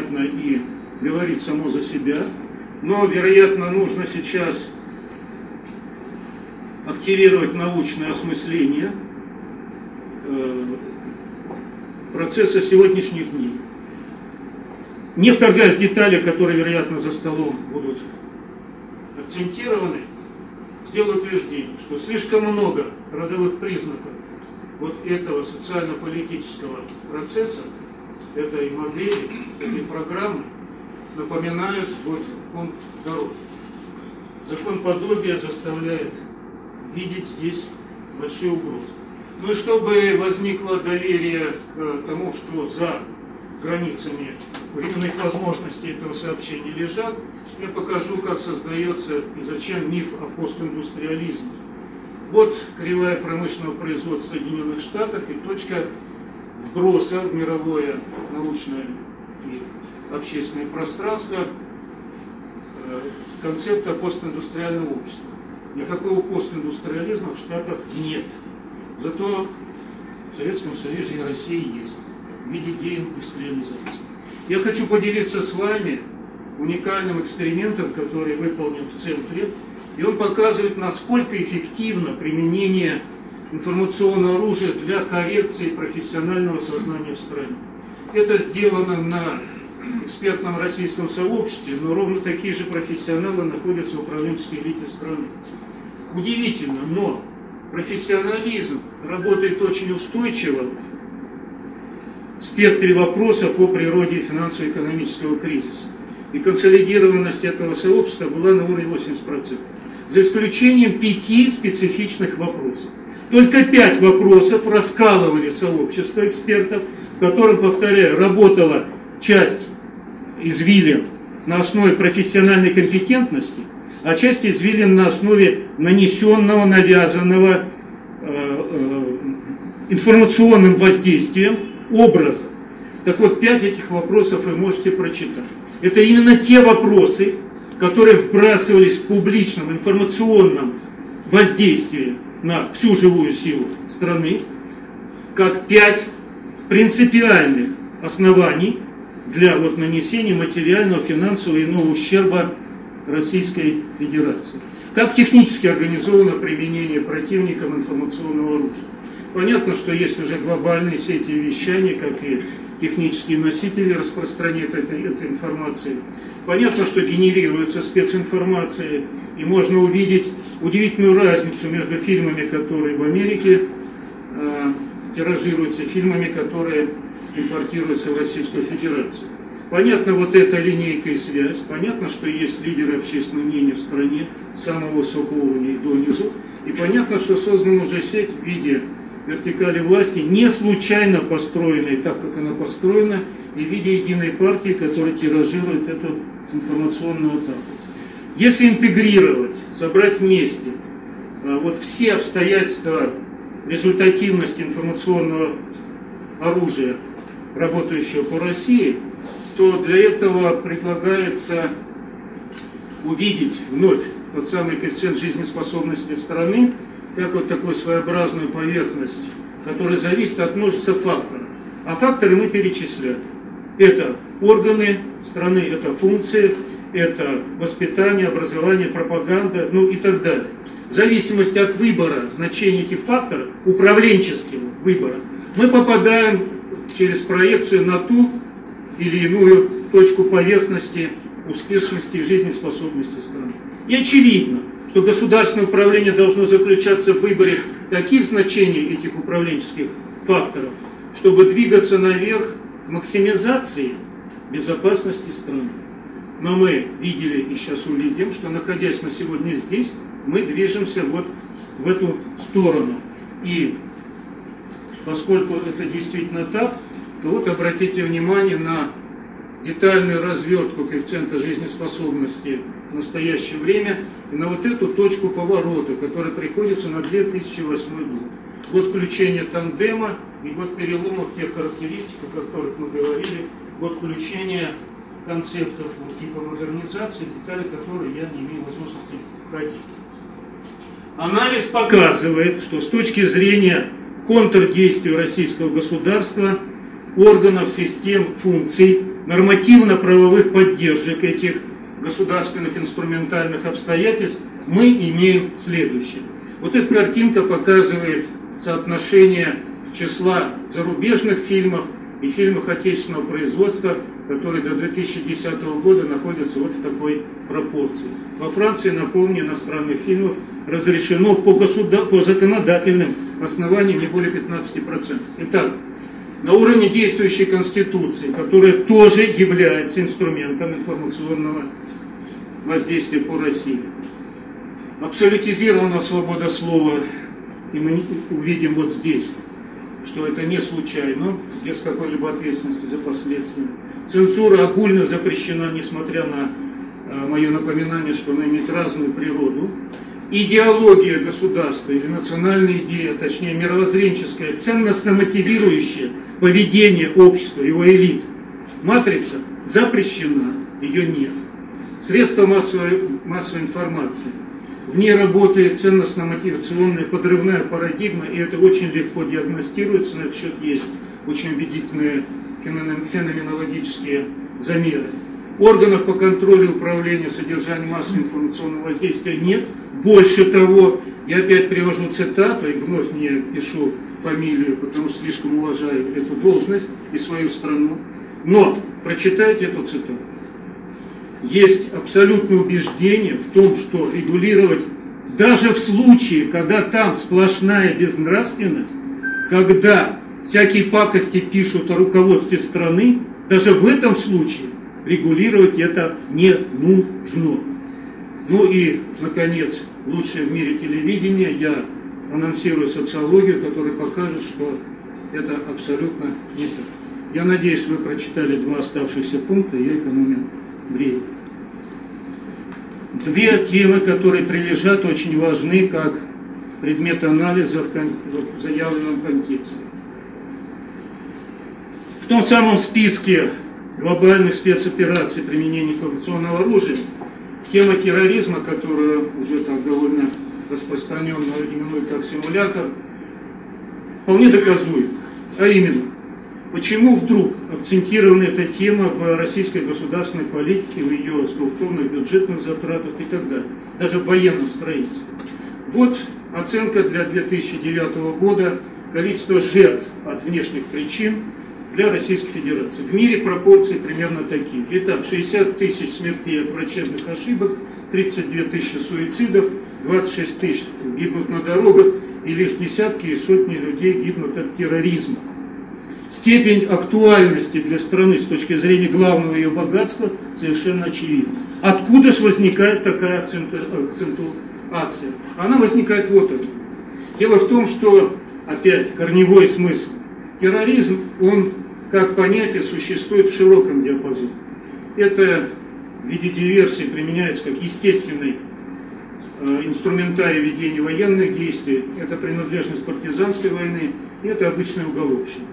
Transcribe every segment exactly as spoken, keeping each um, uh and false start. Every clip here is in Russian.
понятно и говорит само за себя, но, вероятно, нужно сейчас активировать научное осмысление процесса сегодняшних дней. Не вторгаясь в детали, которые, вероятно, за столом будут акцентированы, сделаю утверждение, что слишком много родовых признаков вот этого социально-политического процесса, этой модели, этой программы, напоминают вот пункт второй. Закон подобия заставляет видеть здесь большие угрозы. Ну и чтобы возникло доверие к тому, что за границами временных возможностей этого сообщения лежат, я покажу, как создается и зачем миф о постиндустриализме. Вот кривая промышленного производства в Соединенных Штатах и точка вброса в мировое научное и общественное пространство концепта постиндустриального общества. Никакого постиндустриализма в Штатах нет. Зато в Советском Союзе и России есть в виде деиндустриализации. Я хочу поделиться с вами уникальным экспериментом, который выполнен в центре. И он показывает, насколько эффективно применение информационного оружия для коррекции профессионального сознания в стране. Это сделано на экспертном российском сообществе, но ровно такие же профессионалы находятся в управленческой элите страны. Удивительно, но профессионализм работает очень устойчиво в спектре вопросов о природе финансово-экономического кризиса. И консолидированность этого сообщества была на уровне восемьдесят процентов. За исключением пяти специфичных вопросов. Только пять вопросов раскалывали сообщество экспертов, в котором, повторяю, работала часть извилин на основе профессиональной компетентности, а часть извилин на основе нанесенного, навязанного э, э, информационным воздействием образа. Так вот, пять этих вопросов вы можете прочитать. Это именно те вопросы, которые вбрасывались в публичном информационном воздействии на всю живую силу страны, как пять принципиальных оснований для вот нанесения материального, финансового и иного ущерба Российской Федерации. Как технически организовано применение противникам информационного оружия? Понятно, что есть уже глобальные сети вещания, как и технические носители распространяют этой, этой информации. Понятно, что генерируется специнформация, и можно увидеть удивительную разницу между фильмами, которые в Америке э, тиражируются, и фильмами, которые импортируются в Российскую Федерацию. Понятно, вот эта линейка и связь. Понятно, что есть лидеры общественного мнения в стране с самого высокого уровня и до низу. И понятно, что создана уже сеть в виде вертикали власти, не случайно построенной так, как она построена, и в виде единой партии, которая тиражирует эту информационную атаку. Если интегрировать, собрать вместе вот все обстоятельства результативности информационного оружия, работающего по России, то для этого предлагается увидеть вновь тот самый коэффициент жизнеспособности страны, как вот такую своеобразную поверхность, которая зависит от множества факторов. А факторы мы перечисляем. Это органы страны, это функции, это воспитание, образование, пропаганда, ну и так далее. В зависимости от выбора, значения этих факторов, управленческого выбора, мы попадаем через проекцию на ту или иную точку поверхности успешности и жизнеспособности страны. И очевидно, что государственное управление должно заключаться в выборе таких значений этих управленческих факторов, чтобы двигаться наверх к максимизации безопасности страны. Но мы видели и сейчас увидим, что, находясь на сегодня здесь, мы движемся вот в эту сторону. И поскольку это действительно так, то вот обратите внимание на детальную развертку коэффициента жизнеспособности в настоящее время и на вот эту точку поворота, которая приходится на две тысячи восьмой год. Год включения тандема и год перелома в тех характеристиках, о которых мы говорили, год включения концептов типа модернизации, детали которой я не имею возможности входить. Анализ показывает, что с точки зрения контрдействия российского государства органов, систем, функций, нормативно-правовых поддержек этих государственных инструментальных обстоятельств, мы имеем следующее. Вот эта картинка показывает соотношение числа зарубежных фильмов и фильмов отечественного производства, которые до две тысячи десятого года находятся вот в такой пропорции. Во Франции, напомню, иностранных фильмов разрешено по, государ... по законодательным основаниям не более пятнадцати процентов. Итак, на уровне действующей Конституции, которая тоже является инструментом информационного воздействия по России, абсолютизирована свобода слова, и мы увидим вот здесь, что это не случайно, без какой-либо ответственности за последствия. Цензура огульно запрещена, несмотря на э, мое напоминание, что она имеет разную природу. Идеология государства или национальная идея, точнее мировоззренческая, ценностно-мотивирующая поведение общества, его элит. Матрица запрещена, ее нет. Средства массовой, массовой информации. В ней работает ценностно-мотивационная подрывная парадигма, и это очень легко диагностируется, на этот счет есть очень убедительные феноменологические замеры. Органов по контролю и управлению содержанием массового информационного воздействия нет. Больше того, я опять привожу цитату и вновь не пишу фамилию, потому что слишком уважаю эту должность и свою страну. Но прочитайте эту цитату. Есть абсолютное убеждение в том, что регулировать даже в случае, когда там сплошная безнравственность, когда всякие пакости пишут о руководстве страны, даже в этом случае регулировать это не нужно. Ну и, наконец, лучшее в мире телевидение. Я анонсирую социологию, которая покажет, что это абсолютно не так. Я надеюсь, вы прочитали два оставшихся пункта, я экономил время. Две темы, которые прилежат, очень важны как предмет анализа в, кон... в заявленном контексте. В том самом списке глобальных спецопераций применения информационного оружия тема терроризма, которую уже так довольно распространенно именуют как симулятор, вполне доказуема. А именно, почему вдруг акцентирована эта тема в российской государственной политике, в ее структурных, бюджетных затратах и так далее, даже в военном строительстве. Вот оценка для две тысячи девятого года количества жертв от внешних причин для Российской Федерации. В мире пропорции примерно такие. Итак, шестьдесят тысяч смертей от врачебных ошибок, тридцать две тысячи суицидов, двадцать шесть тысяч гибнут на дорогах, и лишь десятки и сотни людей гибнут от терроризма. Степень актуальности для страны с точки зрения главного ее богатства совершенно очевидна. Откуда же возникает такая акцентуация? Она возникает вот откуда. Дело в том, что, опять, корневой смысл. Терроризм, он, как понятие, существует в широком диапазоне. Это в виде диверсии применяется как естественный э, инструментарий ведения военных действий, это принадлежность партизанской войны, и это обычная уголовщина.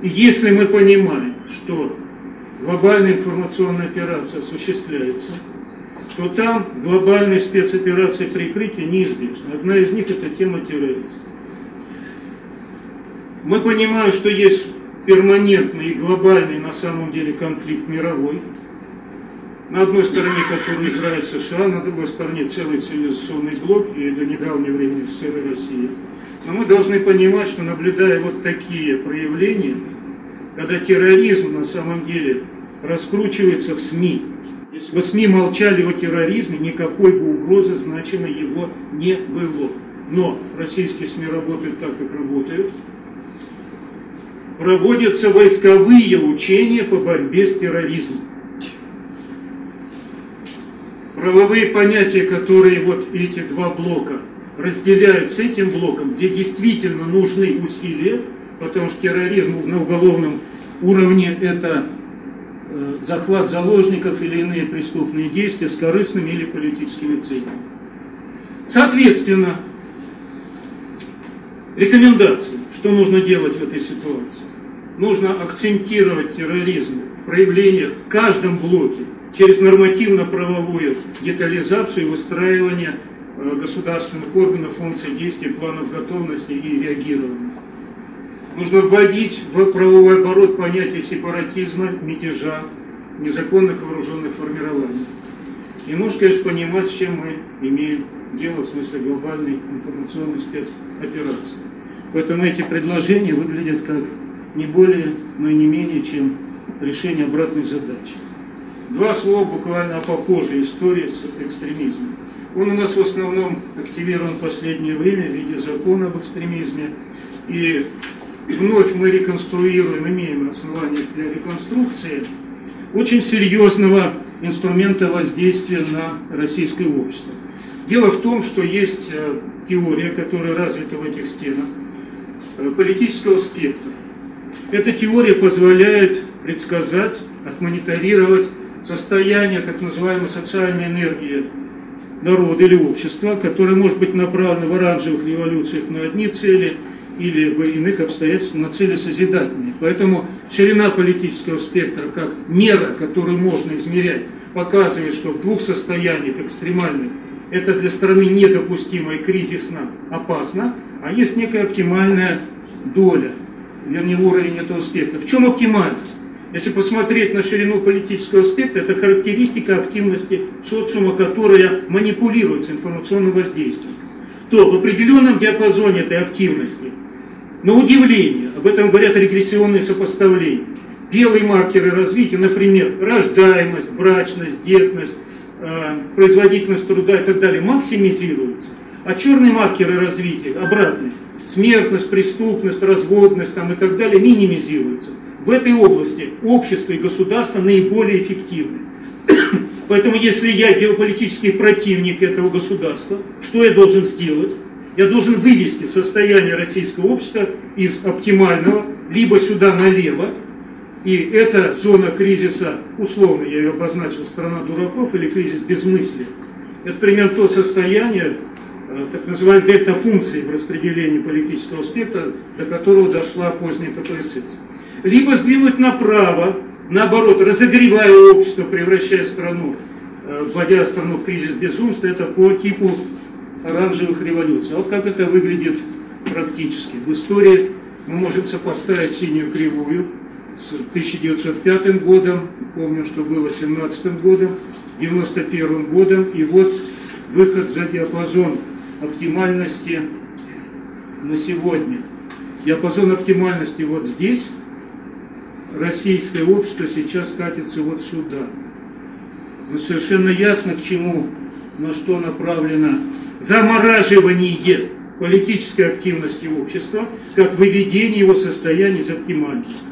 И если мы понимаем, что глобальная информационная операция осуществляется, то там глобальные спецоперации прикрытия неизбежны. Одна из них – это тема терроризма. Мы понимаем, что есть перманентный и глобальный на самом деле конфликт мировой. На одной стороне, который Израиль, США, на другой стороне целый цивилизационный блок и до недавнего времени СССР и Россия. Но мы должны понимать, что наблюдая вот такие проявления, когда терроризм на самом деле раскручивается в СМИ, если бы СМИ молчали о терроризме, никакой бы угрозы значимой его не было. Но российские СМИ работают так, как работают. Проводятся войсковые учения по борьбе с терроризмом. Правовые понятия, которые вот эти два блока разделяют с этим блоком, где действительно нужны усилия, потому что терроризм на уголовном уровне это захват заложников или иные преступные действия с корыстными или политическими целями. Соответственно, рекомендации, что нужно делать в этой ситуации. Нужно акцентировать терроризм в проявлениях в каждом блоке через нормативно-правовую детализацию и выстраивание государственных органов, функций, действий, планов готовности и реагирования. нужно вводить в правовой оборот понятие сепаратизма, мятежа, незаконных вооруженных формирований. И нужно, конечно, понимать, с чем мы имеем дело в смысле глобальной информационной спецоперации. Поэтому эти предложения выглядят как не более, но и не менее, чем решение обратной задачи. Два слова буквально попозже. История с экстремизмом. Он у нас в основном активирован в последнее время в виде закона об экстремизме. И вновь мы реконструируем, имеем основания для реконструкции очень серьезного инструмента воздействия на российское общество. Дело в том, что есть теория, которая развита в этих стенах, политического спектра. Эта теория позволяет предсказать, отмониторировать состояние так называемой социальной энергии народа или общества, которое может быть направлено в оранжевых революциях на одни цели или в иных обстоятельствах на цели созидательные. Поэтому ширина политического спектра как мера, которую можно измерять, показывает, что в двух состояниях экстремальных это для страны недопустимо и кризисно опасно, а есть некая оптимальная доля, вернее уровень этого спектра. В чем оптимальность? Если посмотреть на ширину политического спектра, это характеристика активности социума, которая манипулируется информационным воздействием. То в определенном диапазоне этой активности, на удивление, об этом говорят регрессионные сопоставления, белые маркеры развития, например, рождаемость, брачность, детность, производительность труда и так далее, максимизируются, а черные маркеры развития, обратные, смертность, преступность, разводность там и так далее, минимизируются. В этой области общество и государство наиболее эффективны. Поэтому, если я геополитический противник этого государства, что я должен сделать? Я должен вывести состояние российского общества из оптимального, либо сюда налево, и эта зона кризиса, условно я ее обозначил, страна дураков или кризис безмыслия. Это примерно то состояние, так называемой дельта-функции в распределении политического спектра, до которого дошла поздняя КПСС. Либо сдвинуть направо, наоборот, разогревая общество, превращая страну, вводя страну в кризис безумства, это по типу оранжевых революций. Вот как это выглядит практически. В истории мы можем сопоставить синюю кривую с тысяча девятьсот пятым годом, помним, что было семнадцатым годом, девяносто первым годом, и вот выход за диапазон оптимальности на сегодня. Диапазон оптимальности вот здесь. Российское общество сейчас катится вот сюда. Значит, совершенно ясно, к чему, на что направлено замораживание политической активности общества, как выведение его состояния из оптимальности.